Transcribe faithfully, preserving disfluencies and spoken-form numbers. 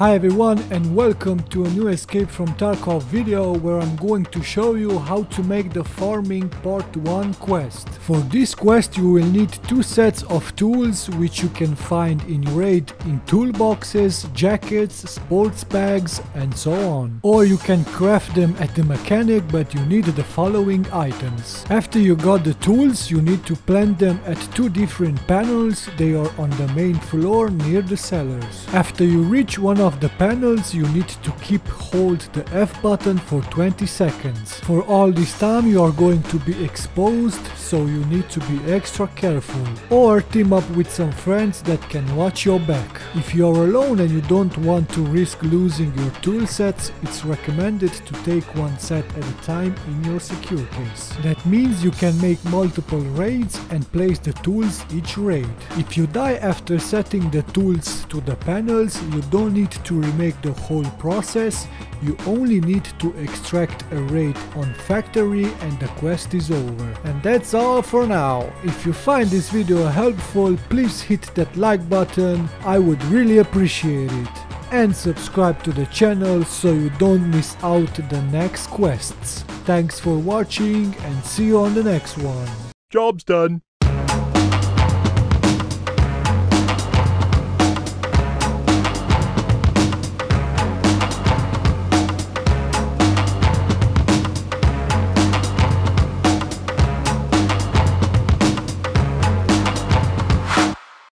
Hi everyone and welcome to a new Escape from Tarkov video where I'm going to show you how to make the farming part one quest. For this quest you will need two sets of tools which you can find in your raid in toolboxes, jackets, sports bags and so on. Or you can craft them at the mechanic, but you need the following items. After you got the tools you need to plant them at two different panels, they are on the main floor near the cellars. After you reach one of Of the panels you need to keep hold the F button for twenty seconds. For all this time you are going to be exposed, so you need to be extra careful, or team up with some friends that can watch your back. If you are alone and you don't want to risk losing your tool sets, it's recommended to take one set at a time in your secure case. That means you can make multiple raids and place the tools each raid. If you die after setting the tools to the panels, you don't need to remake the whole process, you only need to extract a raid on factory and the quest is over. And that's all for now. If you find this video helpful, please hit that like button, I would really appreciate it. And subscribe to the channel so you don't miss out the next quests. Thanks for watching and see you on the next one. Job's done.